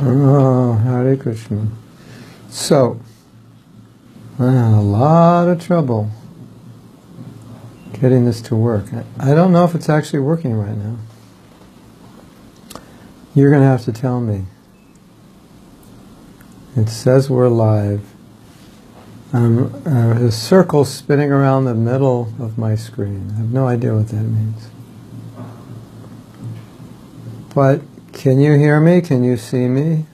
Hare Krishna. So, I had a lot of trouble getting this to work. I don't know if it's actually working right now. You're going to have to tell me. It says we're live. There's a circle spinning around the middle of my screen. I have no idea what that means. But can you hear me? Can you see me?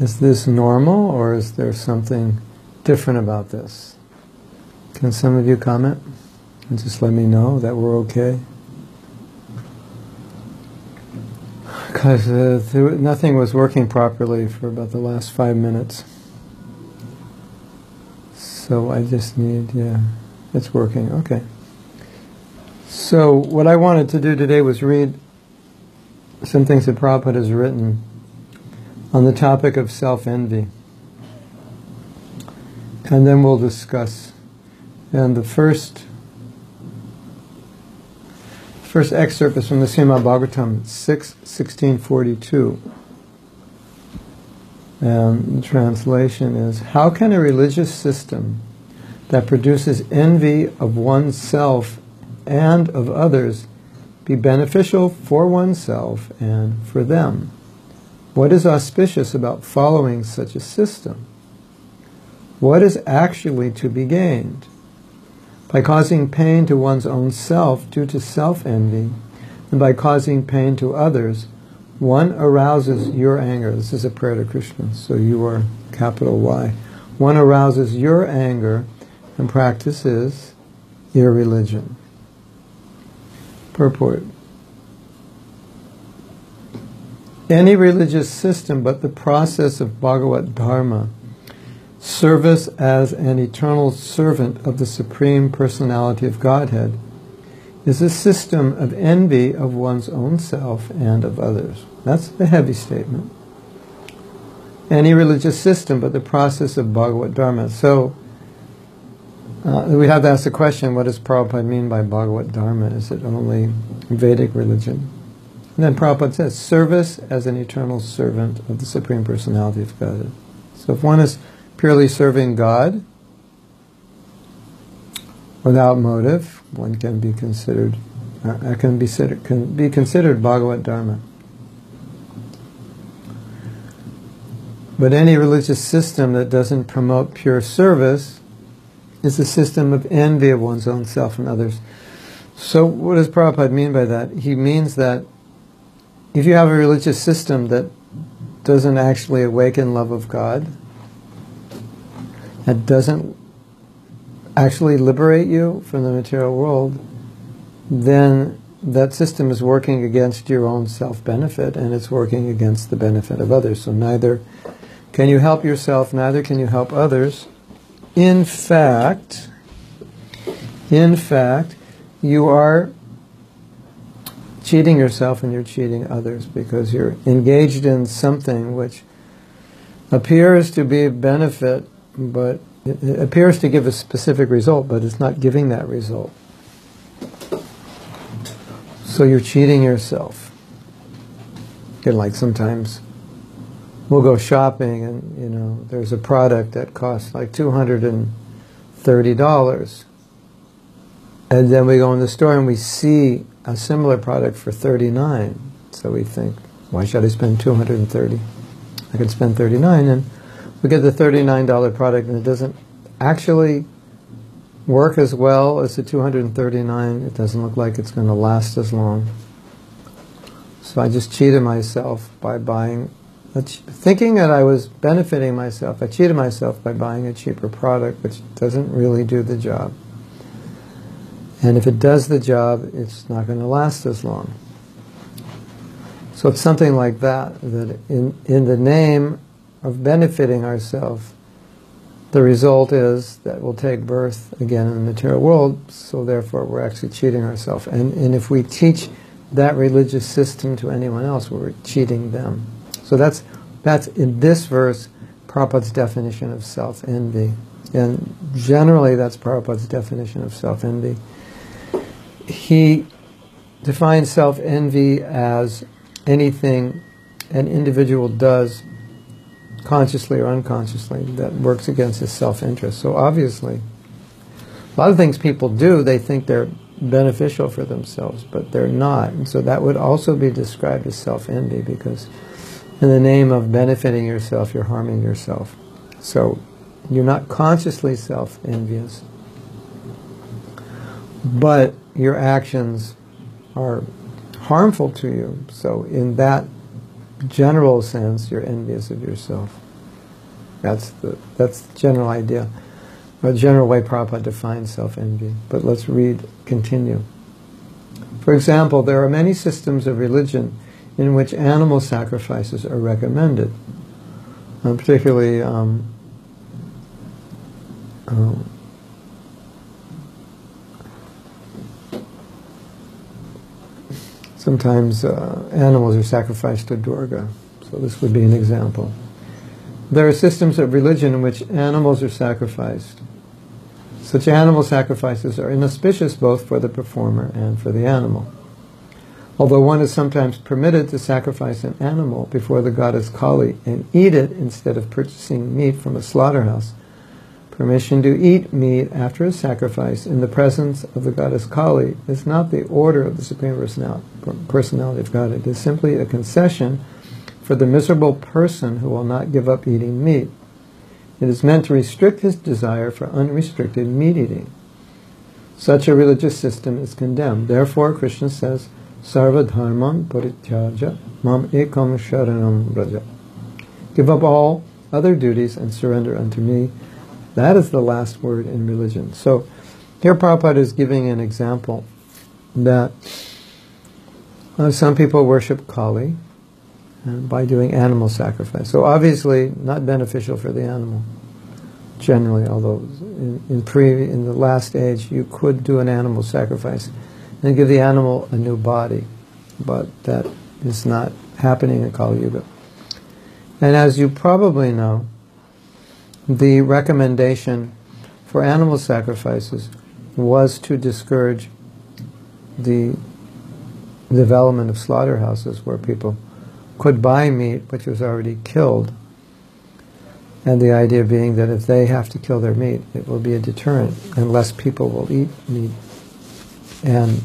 Is this normal, or is there something different about this? Can some of you comment and just let me know that we're okay? Because nothing was working properly for about the last 5 minutes. So I just need, it's working, okay. So what I wanted to do today was read some things that Prabhupada has written on the topic of self-envy. And then we'll discuss. And the first excerpt is from the Srimad Bhagavatam 6:1642. And the translation is, how can a religious system that produces envy of oneself and of others be beneficial for oneself and for them? What is auspicious about following such a system? What is actually to be gained? By causing pain to one's own self due to self-envy, and by causing pain to others, one arouses your anger. This is a prayer to Krishna, so you are capital Y. One arouses your anger and practices irreligion. Purport. Any religious system but the process of Bhagavad Dharma, service as an eternal servant of the Supreme Personality of Godhead, is a system of envy of one's own self and of others. That's a heavy statement. Any religious system but the process of Bhagavad Dharma. So, we have to ask the question, what does Prabhupada mean by Bhagavad Dharma? Is it only Vedic religion? And then Prabhupada says, service as an eternal servant of the Supreme Personality of Godhead. So if one is purely serving God, without motive, one can be considered, Bhagavad Dharma. But any religious system that doesn't promote pure service is a system of envy of one's own self and others. So what does Prabhupada mean by that? He means that if you have a religious system that doesn't actually awaken love of God, that doesn't actually liberate you from the material world, then that system is working against your own self-benefit, and it's working against the benefit of others. So neither can you help yourself, neither can you help others. In fact, you are cheating yourself and you're cheating others, because you're engaged in something which appears to be a benefit, but it appears to give a specific result, but it's not giving that result. So you're cheating yourself. And like sometimes we'll go shopping and, you know, there's a product that costs like $230. And then we go in the store and we see a similar product for $39. So we think, why should I spend $230? I could spend $39. And we get the $39 product and it doesn't actually work as well as the $239. It doesn't look like it's going to last as long. So I just cheated myself by buying, thinking that I was benefiting myself. I cheated myself by buying a cheaper product, which doesn't really do the job. And if it does the job, it's not going to last as long. So it's something like that, that in the name of benefiting ourselves, the result is that we'll take birth again in the material world, so therefore we're actually cheating ourselves. And if we teach that religious system to anyone else, we're cheating them. So that's in this verse, Prabhupada's definition of self-envy. And generally that's Prabhupada's definition of self-envy. He defines self-envy as anything an individual does, consciously or unconsciously, that works against his self-interest. So obviously, a lot of things people do, they think they're beneficial for themselves, but they're not. And so that would also be described as self-envy, because in the name of benefiting yourself, you're harming yourself. So you're not consciously self-envious, but your actions are harmful to you. So in that general sense, you're envious of yourself. That's the general idea, a general way Prabhupada defines self-envy. But let's continue. For example, there are many systems of religion in which animal sacrifices are recommended, particularly sometimes animals are sacrificed to Durga, so this would be an example. There are systems of religion in which animals are sacrificed. Such animal sacrifices are inauspicious both for the performer and for the animal. Although one is sometimes permitted to sacrifice an animal before the goddess Kali and eat it instead of purchasing meat from a slaughterhouse, permission to eat meat after a sacrifice in the presence of the goddess Kali is not the order of the Supreme Personality of God. It is simply a concession for the miserable person who will not give up eating meat. It is meant to restrict his desire for unrestricted meat-eating. Such a religious system is condemned. Therefore, Krishna says, "Sarva-dharmam-parityaja mam ekam sharanam vraja." Give up all other duties and surrender unto me. That is the last word in religion. So here Prabhupada is giving an example that some people worship Kali by doing animal sacrifice. So obviously not beneficial for the animal, generally, although in the last age you could do an animal sacrifice and give the animal a new body, but that is not happening in Kali Yuga. And as you probably know, the recommendation for animal sacrifices was to discourage the development of slaughterhouses where people could buy meat which was already killed, and the idea being that if they have to kill their meat, it will be a deterrent and less people will eat meat. And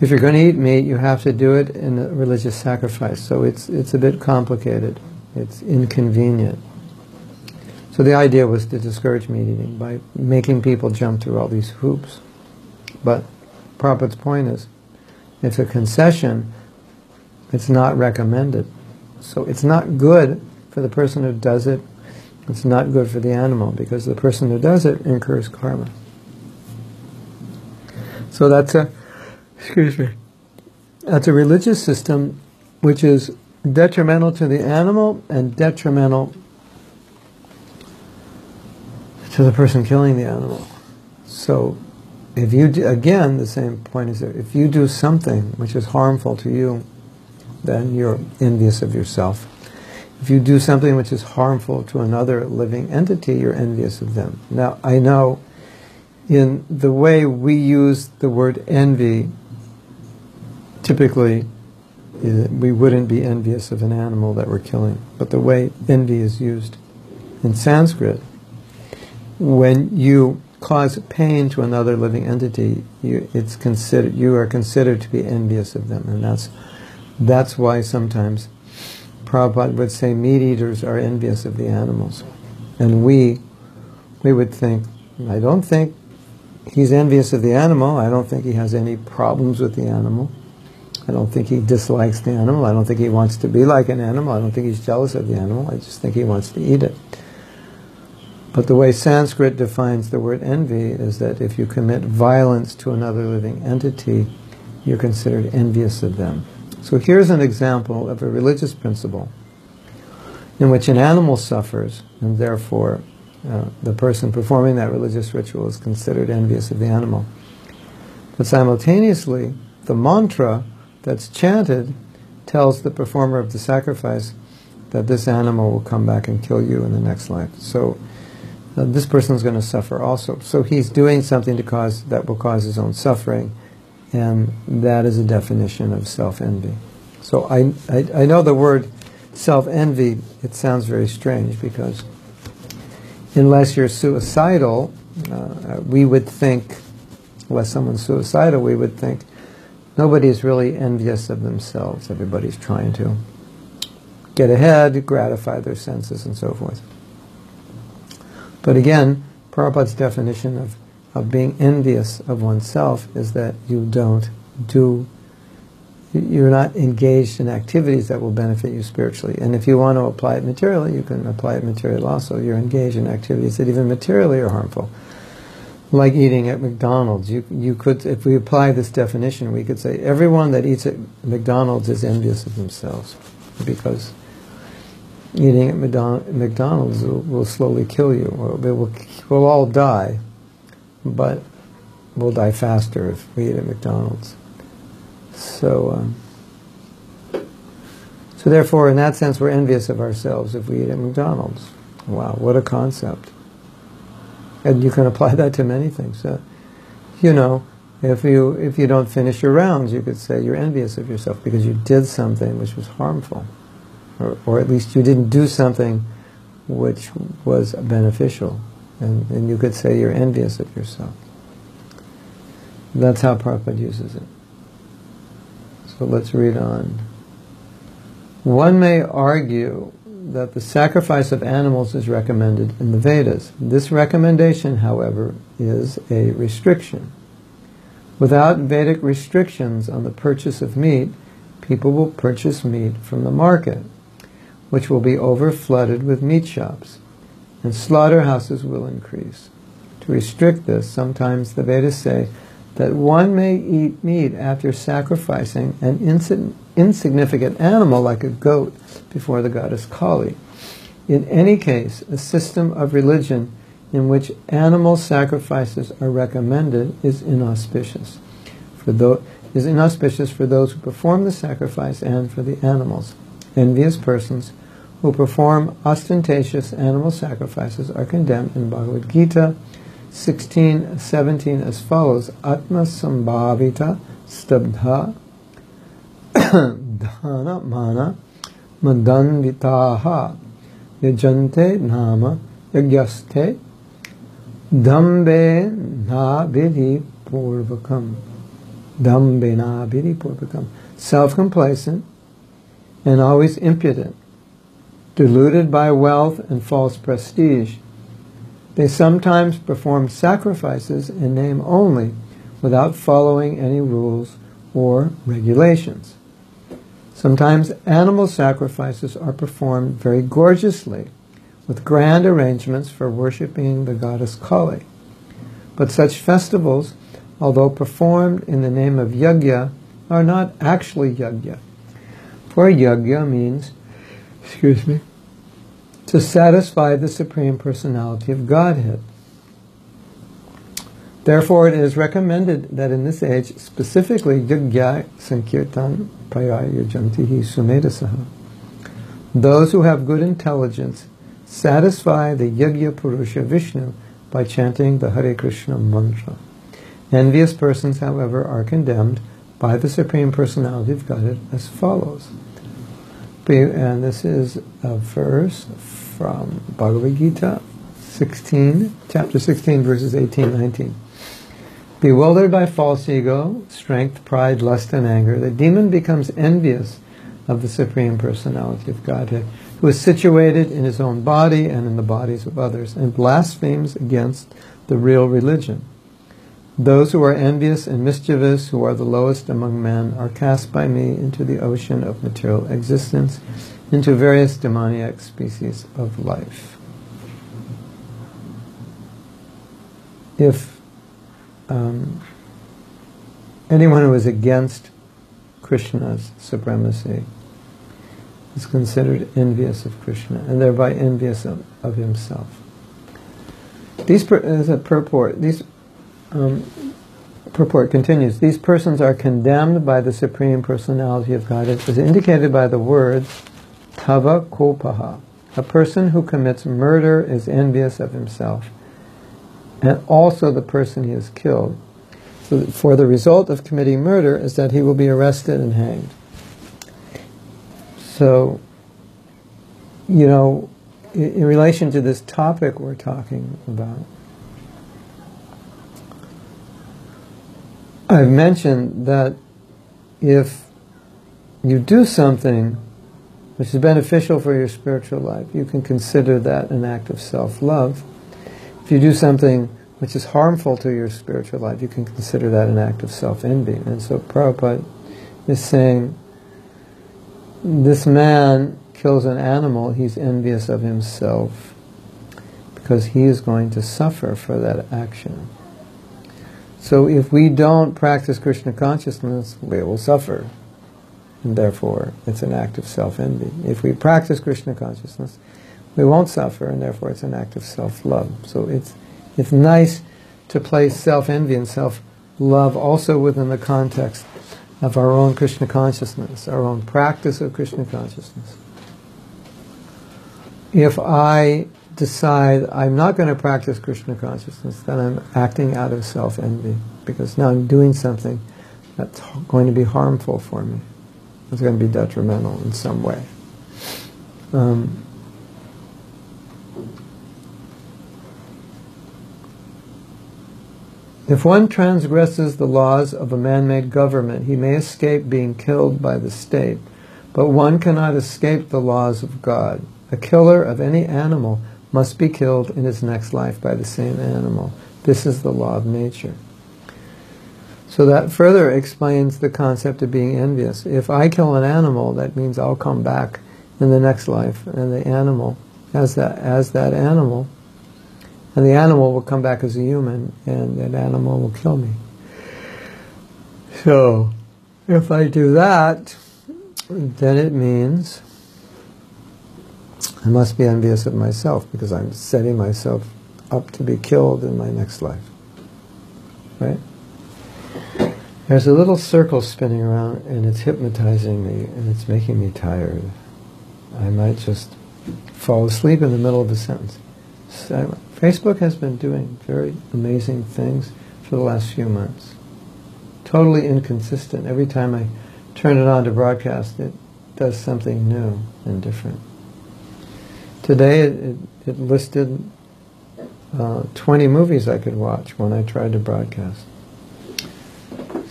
if you're going to eat meat, you have to do it in a religious sacrifice, so it's a bit complicated, it's inconvenient. So the idea was to discourage meat eating by making people jump through all these hoops. But Prabhupada's point is, it's a concession, it's not recommended. So it's not good for the person who does it, it's not good for the animal, because the person who does it incurs karma. So that's a religious system which is detrimental to the animal and detrimental to the person killing the animal. So, if you do, again, the same point is there, if you do something which is harmful to you, then you're envious of yourself. If you do something which is harmful to another living entity, you're envious of them. Now, I know in the way we use the word envy, typically we wouldn't be envious of an animal that we're killing, but the way envy is used in Sanskrit, when you cause pain to another living entity, you are considered to be envious of them, and that's why sometimes Prabhupada would say meat eaters are envious of the animals, and we would think, I don't think he's envious of the animal, I don't think he has any problems with the animal, I don't think he dislikes the animal, I don't think he wants to be like an animal, I don't think he's jealous of the animal, I just think he wants to eat it. But the way Sanskrit defines the word envy is that if you commit violence to another living entity, you're considered envious of them. So here's an example of a religious principle in which an animal suffers, and therefore the person performing that religious ritual is considered envious of the animal. But simultaneously, the mantra that's chanted tells the performer of the sacrifice that this animal will come back and kill you in the next life. So this person's going to suffer also. So he's doing something that will cause his own suffering, and that is a definition of self-envy. So I know the word self-envy, it sounds very strange, because unless you're suicidal, we would think, unless someone's suicidal, we would think nobody's really envious of themselves. Everybody's trying to get ahead, gratify their senses, and so forth. But again, Prabhupada's definition of being envious of oneself is that you don't do, you're not engaged in activities that will benefit you spiritually. And if you want to apply it materially, you can apply it materially also. You're engaged in activities that even materially are harmful. Like eating at McDonald's. You could, if we apply this definition, we could say everyone that eats at McDonald's is envious of themselves, because eating at McDonald's will slowly kill you. We'll all die, but we'll die faster if we eat at McDonald's. So therefore, in that sense, we're envious of ourselves if we eat at McDonald's. Wow, what a concept. And you can apply that to many things. You know, if you don't finish your rounds, you could say you're envious of yourself because you did something which was harmful. Or at least you didn't do something which was beneficial. And you could say you're envious of yourself. That's how Prabhupada uses it. So let's read on. One may argue that the sacrifice of animals is recommended in the Vedas. This recommendation, however, is a restriction. Without Vedic restrictions on the purchase of meat, people will purchase meat from the market, which will be overflooded with meat shops, and slaughterhouses will increase. To restrict this, sometimes the Vedas say that one may eat meat after sacrificing an insignificant animal like a goat before the goddess Kali. In any case, a system of religion in which animal sacrifices are recommended is inauspicious for those who perform the sacrifice and for the animals. Envious persons who perform ostentatious animal sacrifices are condemned in Bhagavad Gita 16:17 as follows: Atma Sambhavita Stabdha Dhana Mana Madhan Vitaha Yajante Nama Yagyaste Dhambe Na Vidhi Purvakam. Dhambe Na Vidhi Purvakam. Self-complacent and always impudent, deluded by wealth and false prestige, they sometimes perform sacrifices in name only, without following any rules or regulations. Sometimes animal sacrifices are performed very gorgeously, with grand arrangements for worshipping the goddess Kali. But such festivals, although performed in the name of yajna, are not actually yajna. For yajna means, to satisfy the Supreme Personality of Godhead. Therefore, it is recommended that in this age, specifically, yajna sankirtan prayaya jantihi sumedasaha. Those who have good intelligence satisfy the yajna Purusha Vishnu by chanting the Hare Krishna mantra. Envious persons, however, are condemned by the Supreme Personality of Godhead as follows. And this is a verse from Bhagavad Gita 16, chapter 16, verses 18, 19. Bewildered by false ego, strength, pride, lust, and anger, the demon becomes envious of the Supreme Personality of Godhead, who is situated in his own body and in the bodies of others, and blasphemes against the real religion. Those who are envious and mischievous, who are the lowest among men, are cast by me into the ocean of material existence, into various demoniac species of life. If anyone who is against Krishna's supremacy is considered envious of Krishna, and thereby envious of himself. Purport continues, these persons are condemned by the Supreme Personality of Godhead, as indicated by the words, Tava kopaha. A person who commits murder is envious of himself, and also the person he has killed. So for the result of committing murder is that he will be arrested and hanged. So, you know, in relation to this topic we're talking about, I've mentioned that if you do something which is beneficial for your spiritual life, you can consider that an act of self-love. If you do something which is harmful to your spiritual life, you can consider that an act of self-envy. And so Prabhupada is saying, this man kills an animal, he's envious of himself because he is going to suffer for that action. So if we don't practice Krishna consciousness, we will suffer. And therefore, it's an act of self-envy. If we practice Krishna consciousness, we won't suffer, and therefore it's an act of self-love. So it's nice to place self-envy and self-love also within the context of our own Krishna consciousness, our own practice of Krishna consciousness. If I decide I'm not going to practice Krishna consciousness, then I'm acting out of self-envy, because now I'm doing something that's going to be harmful for me. It's going to be detrimental in some way. If one transgresses the laws of a man-made government, he may escape being killed by the state, but one cannot escape the laws of God. A killer of any animal must be killed in his next life by the same animal. This is the law of nature. So that further explains the concept of being envious. If I kill an animal, that means I'll come back in the next life, and the animal as that animal, and the animal will come back as a human, and that animal will kill me. So, if I do that, then it means I must be envious of myself, because I'm setting myself up to be killed in my next life. Right? There's a little circle spinning around, and it's hypnotizing me, and it's making me tired. I might just fall asleep in the middle of a sentence. So Facebook has been doing very amazing things for the last few months. Totally inconsistent. Every time I turn it on to broadcast, it does something new and different. Today it listed 20 movies I could watch when I tried to broadcast.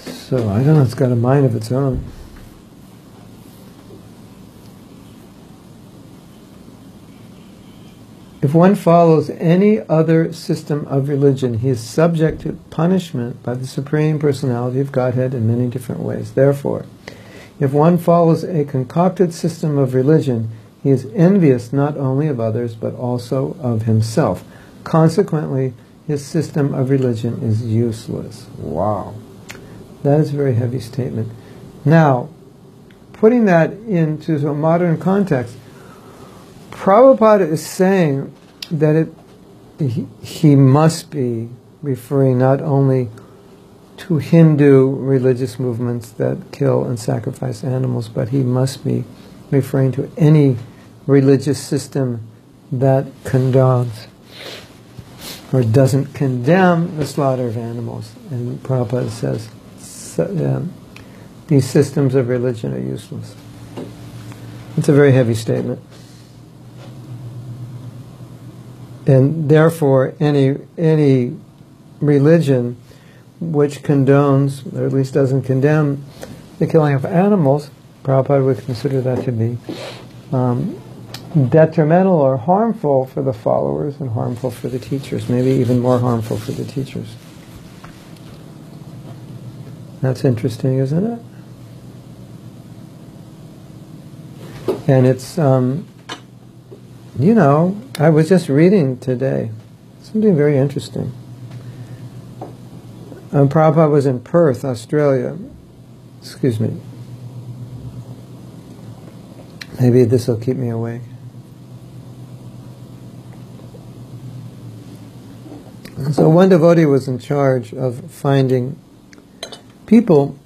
So, I don't know, it's got a mind of its own. If one follows any other system of religion, he is subject to punishment by the Supreme Personality of Godhead in many different ways. Therefore, if one follows a concocted system of religion, he is envious not only of others, but also of himself. Consequently, his system of religion is useless. Wow. That is a very heavy statement. Now, putting that into a modern context, Prabhupada is saying that he must be referring not only to Hindu religious movements that kill and sacrifice animals, but he must be referring to any religious system that condones or doesn't condemn the slaughter of animals. And Prabhupada says, these systems of religion are useless. It's a very heavy statement. And therefore, any religion which condones, or at least doesn't condemn, the killing of animals, Prabhupada would consider that to be detrimental or harmful for the followers and harmful for the teachers, maybe even more harmful for the teachers. That's interesting, isn't it? And it's, you know, I was just reading today something very interesting. Prabhupada was in Perth, Australia. Excuse me. Maybe this will keep me awake. And so one devotee was in charge of finding people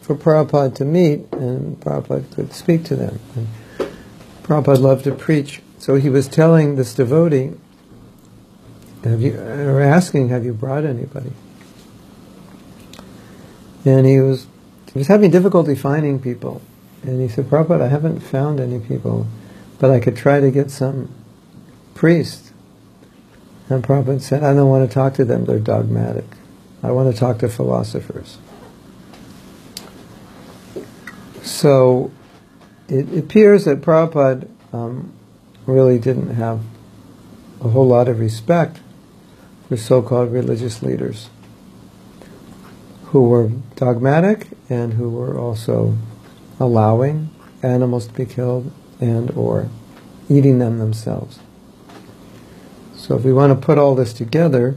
for Prabhupada to meet, and Prabhupada could speak to them. And Prabhupada loved to preach, so he was telling this devotee, have you brought anybody? And he was having difficulty finding people. And he said, Prabhupada, I haven't found any people, but I could try to get some priest. And Prabhupada said, I don't want to talk to them, they're dogmatic. I want to talk to philosophers. So it appears that Prabhupada really didn't have a whole lot of respect for so-called religious leaders who were dogmatic and who were also allowing animals to be killed and or eating them themselves. So if we want to put all this together,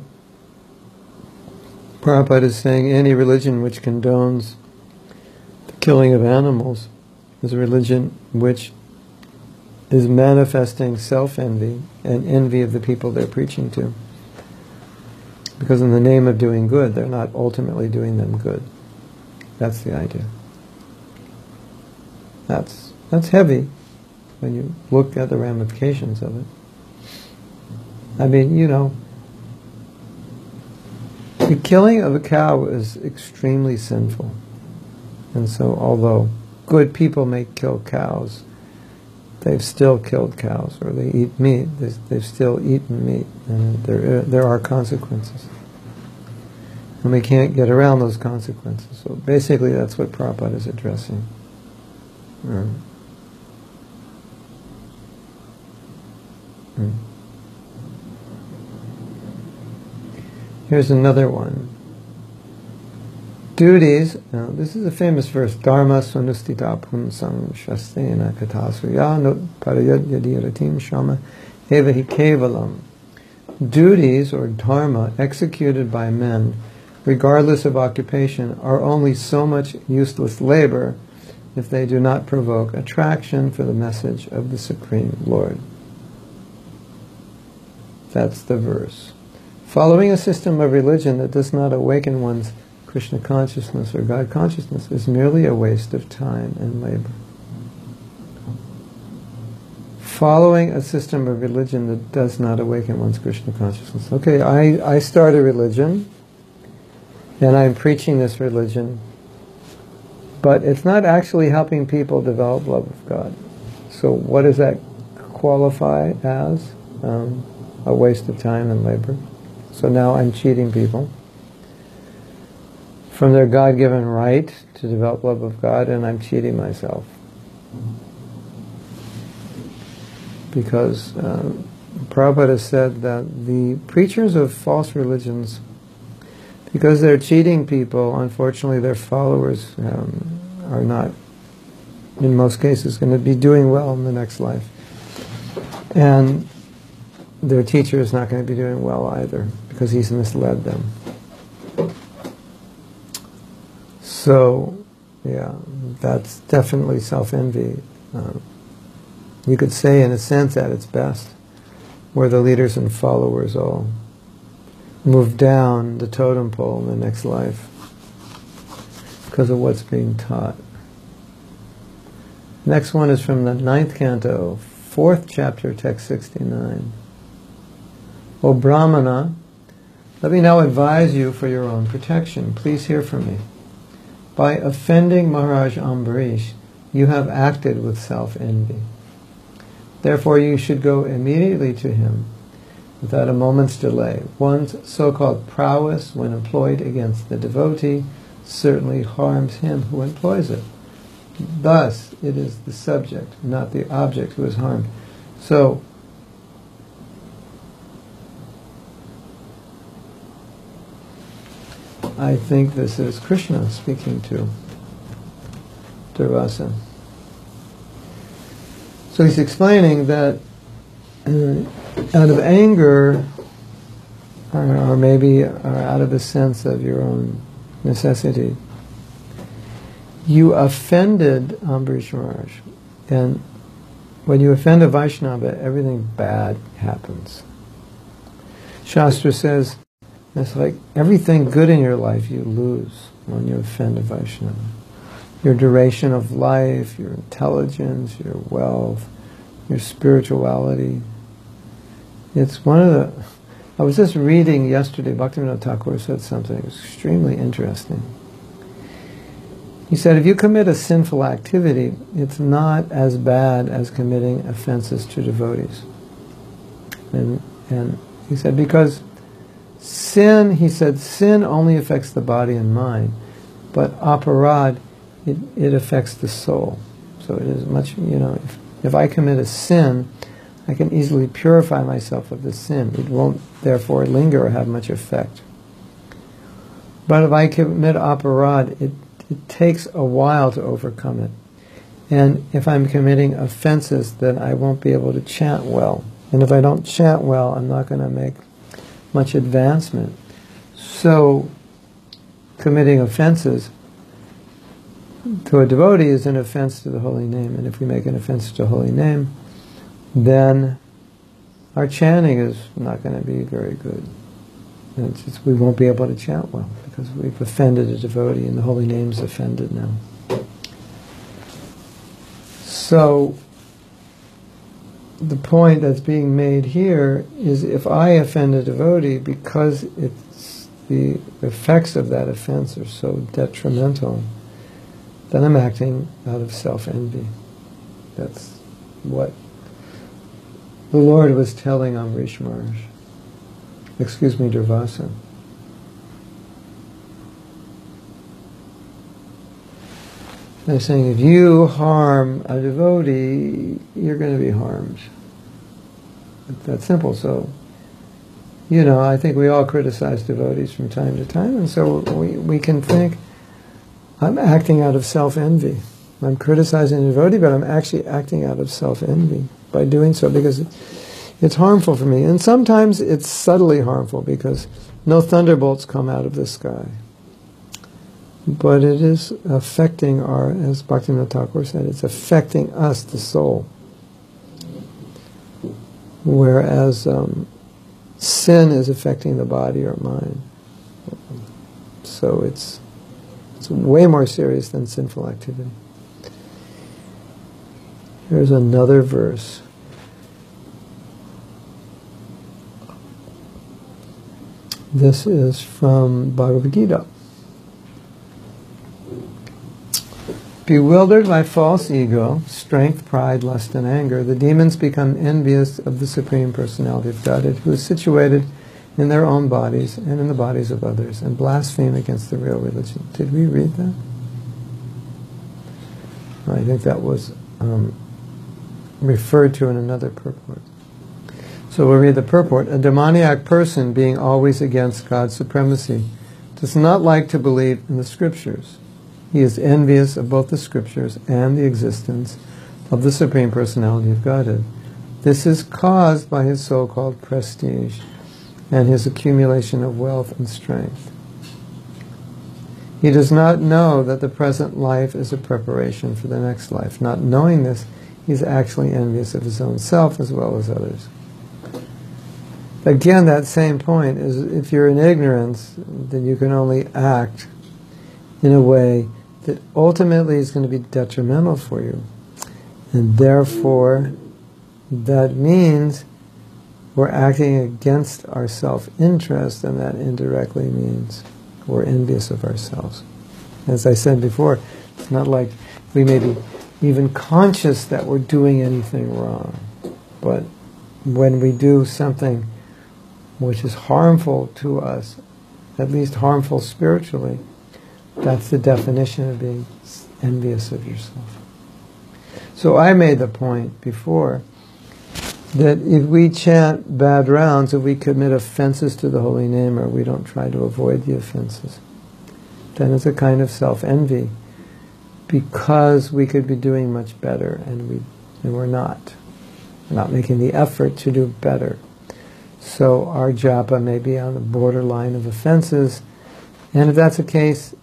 Prabhupada is saying any religion which condones the killing of animals is a religion which is manifesting self-envy and envy of the people they're preaching to. Because in the name of doing good, they're not ultimately doing them good. That's the idea. That's heavy when you look at the ramifications of it. I mean, you know, the killing of a cow is extremely sinful. And so although good people may kill cows, they've still killed cows, or they eat meat, they've still eaten meat, and there are consequences. And we can't get around those consequences. So basically that's what Prabhupada is addressing. Here's another one. Duties, now this is a famous verse, Dharma Sanustita Punsam Shastena Katasuya no Parayad Yadiratim Shama Evahi Kevalam. Duties or dharma executed by men, regardless of occupation, are only so much useless labor if they do not provoke attraction for the message of the Supreme Lord. That's the verse. Following a system of religion that does not awaken one's Krishna consciousness or God consciousness is merely a waste of time and labor. Following a system of religion that does not awaken one's Krishna consciousness. Okay, I start a religion, and I'm preaching this religion, but it's not actually helping people develop love of God. So what does that qualify as? A waste of time and labor. So now I'm cheating people from their God-given right to develop love of God, and I'm cheating myself. Because Prabhupada said that the preachers of false religions, because they're cheating people, unfortunately their followers are not, in most cases, going to be doing well in the next life. And their teacher is not going to be doing well either, because he's misled them. So, yeah, that's definitely self-envy. You could say, in a sense, at its best, where the leaders and followers all move down the totem pole in the next life because of what's being taught. Next one is from the 9th canto, 4th chapter, text 69. O Brahmana, let me now advise you for your own protection. Please hear from me. By offending Maharaj Ambarish, you have acted with self-envy. Therefore, you should go immediately to him without a moment's delay. One's so-called prowess, when employed against the devotee, certainly harms him who employs it. Thus, it is the subject, not the object, who is harmed. So, I think this is Krishna speaking to Durvasa. So he's explaining that out of anger, or maybe out of a sense of your own necessity, you offended Ambarish Maharaj. And when you offend a Vaishnava, everything bad happens. Shastra says, it's like everything good in your life you lose when you offend a Vaishnava. Your duration of life, your intelligence, your wealth, your spirituality. It's one of the... I was just reading yesterday, Bhaktivinoda Thakur said something extremely interesting. He said, if you commit a sinful activity, it's not as bad as committing offenses to devotees. And he said, because sin, he said, sin only affects the body and mind, but aparad, it affects the soul. So it is much, you know, if I commit a sin, I can easily purify myself of the sin. It won't, therefore, linger or have much effect. But if I commit aparad, it takes a while to overcome it. And if I'm committing offenses, then I won't be able to chant well. And if I don't chant well, I'm not going to make much advancement. So, committing offenses to a devotee is an offense to the holy name. And if we make an offense to the holy name, then our chanting is not going to be very good. It's just, we won't be able to chant well because we've offended a devotee and the holy name's offended now. So, the point that's being made here is if I offend a devotee, because it's the effects of that offense are so detrimental, then I'm acting out of self-envy. That's what the Lord was telling Ambarish Maharaj. Excuse me, Durvasa. They're saying, if you harm a devotee, you're going to be harmed. It's that simple. So, you know, I think we all criticize devotees from time to time, and so we can think, I'm acting out of self-envy. I'm criticizing a devotee, but I'm actually acting out of self-envy by doing so, because it's harmful for me. And sometimes it's subtly harmful, because no thunderbolts come out of the sky. But it is affecting our, as Bhaktivinoda Thakur said, it's affecting us, the soul. Whereas sin is affecting the body or mind. So it's way more serious than sinful activity. Here's another verse. This is from Bhagavad Gita. Bewildered by false ego, strength, pride, lust, and anger, the demons become envious of the Supreme Personality of Godhead, who is situated in their own bodies and in the bodies of others, and blaspheme against the real religion. Did we read that? I think that was referred to in another purport. So we'll read the purport. A demoniac person, being always against God's supremacy, does not like to believe in the scriptures. He is envious of both the scriptures and the existence of the Supreme Personality of Godhead. This is caused by his so-called prestige and his accumulation of wealth and strength. He does not know that the present life is a preparation for the next life. Not knowing this, he is actually envious of his own self as well as others. Again, that same point is, if you're in ignorance, then you can only act in a way that ultimately is going to be detrimental for you. And therefore, that means we're acting against our self-interest, and that indirectly means we're envious of ourselves. As I said before, it's not like we may be even conscious that we're doing anything wrong. But when we do something which is harmful to us, at least harmful spiritually, that's the definition of being envious of yourself. So I made the point before that if we chant bad rounds, if we commit offenses to the holy name, or we don't try to avoid the offenses, then it's a kind of self-envy, because we could be doing much better, and we're not. We're not making the effort to do better. So our japa may be on the borderline of offenses, and if that's the case,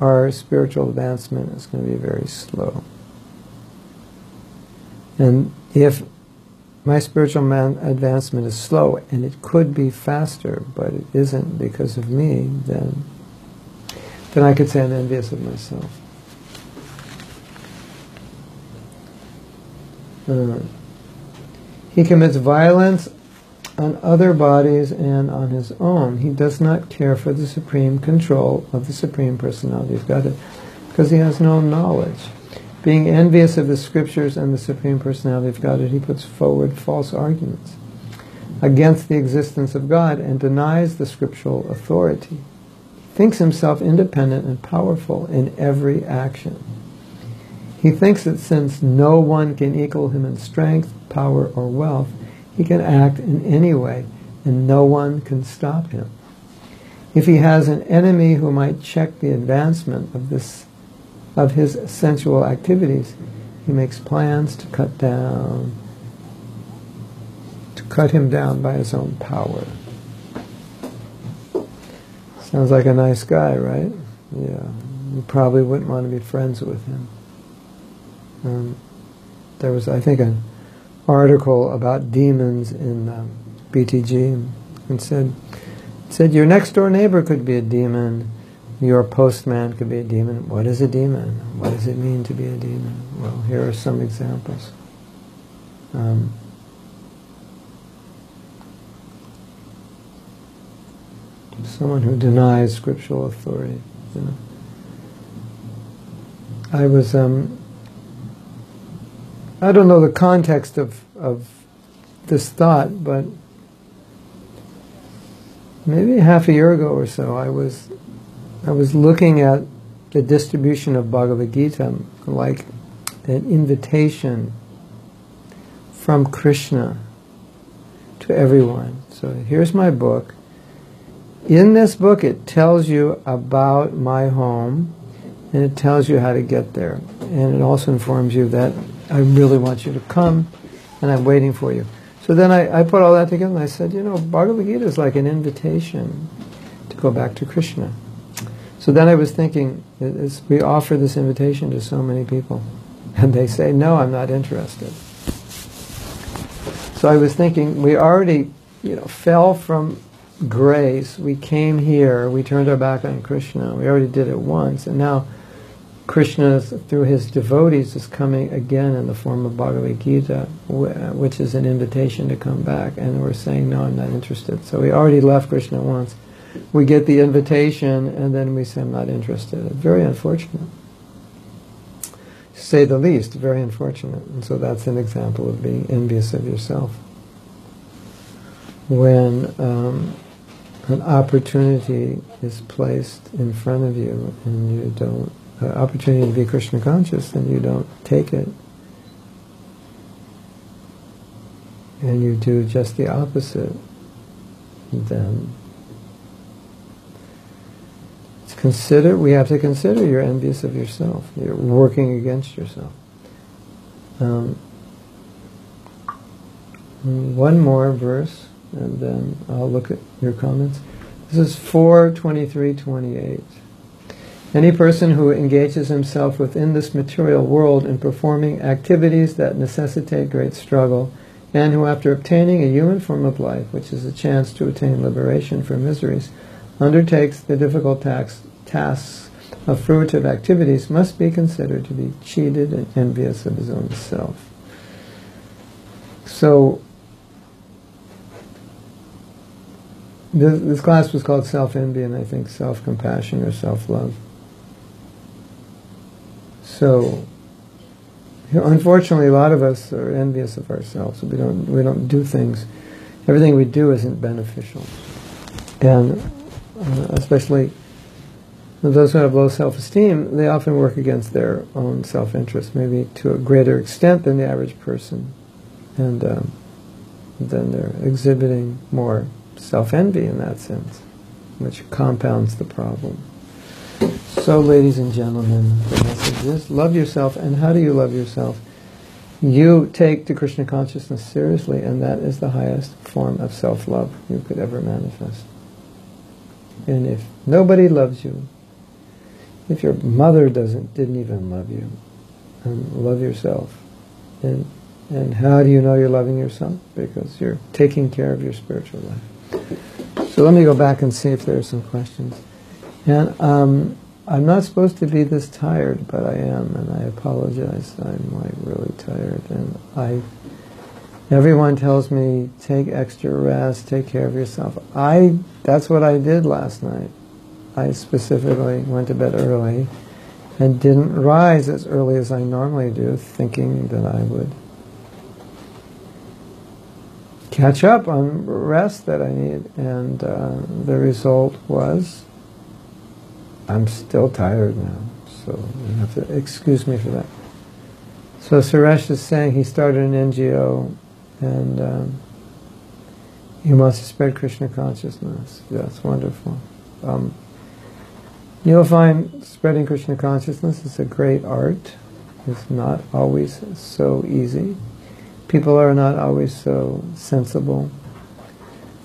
our spiritual advancement is going to be very slow. And if my spiritual advancement is slow, and it could be faster, but it isn't because of me, then I could say I'm envious of myself. He commits violence on other bodies and on his own. He does not care for the supreme control of the Supreme Personality of Godhead. because he has no knowledge. Being envious of the scriptures and the Supreme Personality of Godhead, he puts forward false arguments against the existence of God and denies the scriptural authority. He thinks himself independent and powerful in every action. He thinks that since no one can equal him in strength, power, or wealth, he can act in any way, and no one can stop him. If he has an enemy who might check the advancement of his sensual activities, he makes plans to cut him down by his own power. Sounds like a nice guy, right? Yeah. You probably wouldn't want to be friends with him. There was, I think, an article about demons in BTG, and said your next door neighbor could be a demon, your postman could be a demon. What is a demon? What does it mean to be a demon? Well, here are some examples. Someone who denies scriptural authority. You know. I was, I don't know the context of this thought, but maybe half a year ago or so, I was looking at the distribution of Bhagavad Gita like an invitation from Krishna to everyone. So here's my book. In this book, it tells you about my home, and it tells you how to get there. And it also informs you that I really want you to come, and I'm waiting for you. So then I put all that together, and I said, you know, Bhagavad Gita is like an invitation to go back to Krishna. So then I was thinking, we offer this invitation to so many people, and they say, no, I'm not interested. So I was thinking, we already, you know, fell from grace, we came here, we turned our back on Krishna, we already did it once, and now Krishna, through his devotees, is coming again in the form of Bhagavad Gita, which is an invitation to come back, and we're saying, no, I'm not interested. So we already left Krishna once. We get the invitation, and then we say, I'm not interested. Very unfortunate. To say the least, very unfortunate. And so that's an example of being envious of yourself. When an opportunity is placed in front of you, and you don't, opportunity to be Krishna conscious, and you don't take it, and you do just the opposite, then we have to consider you're envious of yourself. You're working against yourself. One more verse, and then I'll look at your comments. This is 4:23-28. Any person who engages himself within this material world in performing activities that necessitate great struggle, and who, after obtaining a human form of life, which is a chance to attain liberation from miseries, undertakes the difficult tasks of fruitive activities, must be considered to be cheated and envious of his own self. So, this class was called self-envy, and I think self-compassion or self-love. So, unfortunately, a lot of us are envious of ourselves. We don't do things. Everything we do isn't beneficial, and especially those who have low self-esteem, they often work against their own self-interest, maybe to a greater extent than the average person, and then they're exhibiting more self-envy in that sense, which compounds the problem. So, ladies and gentlemen, the message is, love yourself. And how do you love yourself? You take the Krishna consciousness seriously, and that is the highest form of self-love you could ever manifest. And if nobody loves you, if your mother didn't even love you, love yourself. And how do you know you're loving yourself? Because you're taking care of your spiritual life. So let me go back and see if there are some questions. And I'm not supposed to be this tired, but I am, and I apologize. I'm like really tired, and everyone tells me take extra rest, take care of yourself. That's what I did last night. I specifically went to bed early, and didn't rise as early as I normally do, thinking that I would catch up on rest that I need, and the result was I'm still tired now, so you have to excuse me for that. So Suresh is saying he started an NGO and he wants to spread Krishna consciousness. That's wonderful. You'll find spreading Krishna consciousness is a great art. It's not always so easy. People are not always so sensible.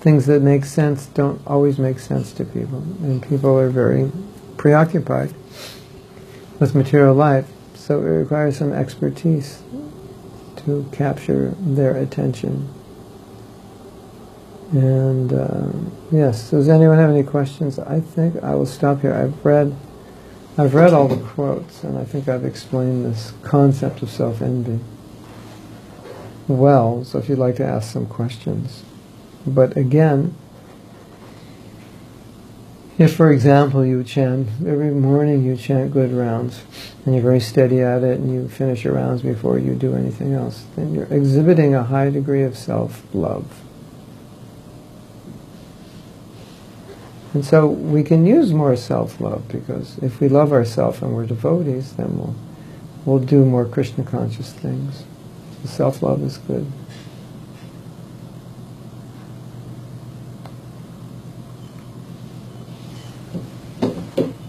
Things that make sense don't always make sense to people. And people are very preoccupied with material life, so it requires some expertise to capture their attention. And yes, does anyone have any questions? I think I will stop here. I've read all the quotes, and I think I've explained this concept of self-envy well, so if you'd like to ask some questions. But again, if, for example, you chant, every morning you chant good rounds, and you're very steady at it, and you finish your rounds before you do anything else, then you're exhibiting a high degree of self-love. And so we can use more self-love, because if we love ourselves and we're devotees, then we'll do more Krishna-conscious things. So self-love is good.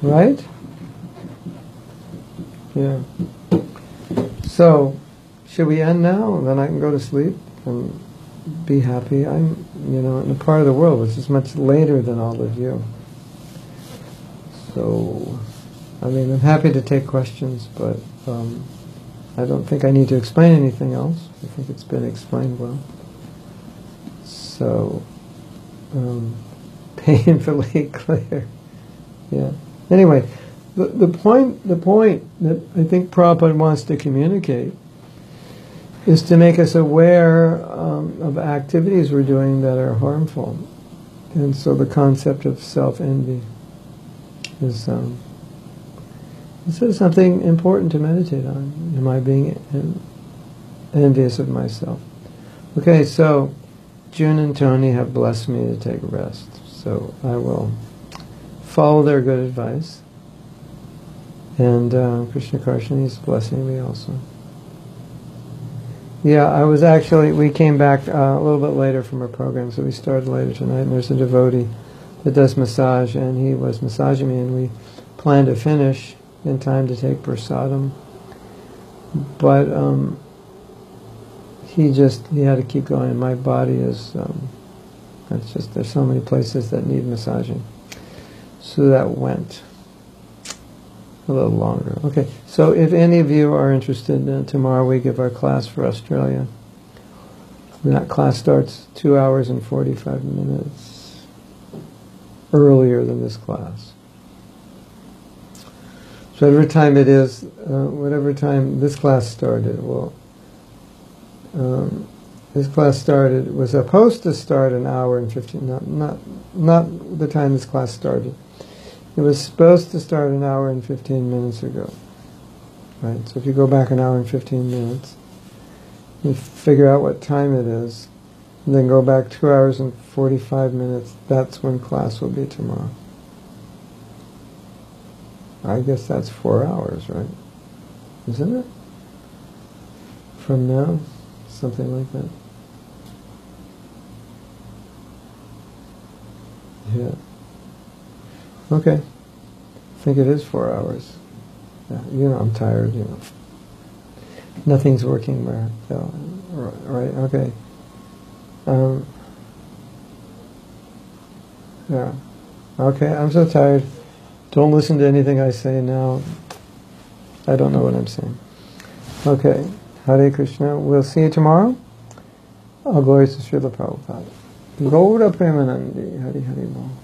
Right? Yeah. So, should we end now? Then I can go to sleep and be happy. I'm, you know, in a part of the world which is much later than all of you. So, I mean, I'm happy to take questions, but I don't think I need to explain anything else. I think it's been explained well. So, painfully clear. Yeah. Anyway, the point that I think Prabhupada wants to communicate is to make us aware of activities we're doing that are harmful. And so the concept of self-envy is this is something important to meditate on. Am I being envious of myself? Okay, so June and Tony have blessed me to take rest, so I will follow their good advice, and Krishna Karshani is blessing me also. Yeah, we came back a little bit later from our program, so we started later tonight, and there's a devotee that does massage, and he was massaging me, and we planned to finish in time to take prasadam, but he had to keep going. My body is, there's so many places that need massaging. So that went a little longer. Okay, so if any of you are interested, tomorrow we give our class for Australia. And that class starts 2 hours and 45 minutes earlier than this class. So whatever time it is, whatever time this class started, this class started, was supposed to start an hour and 15, not the time this class started. It was supposed to start an hour and 15 minutes ago, right? So if you go back an hour and 15 minutes, you figure out what time it is, and then go back 2 hours and 45 minutes, that's when class will be tomorrow. I guess that's 4 hours, right? Isn't it? From now? Something like that. Yeah. Okay, I think it is 4 hours. Yeah, you know, I'm tired, you know. Nothing's working well, right? Okay. Yeah. Okay, I'm so tired. Don't listen to anything I say now. I don't know what I'm saying. Okay, Hare Krishna. We'll see you tomorrow. All glories to Srila Prabhupada. Roura premanandi. Hare Hare Bol.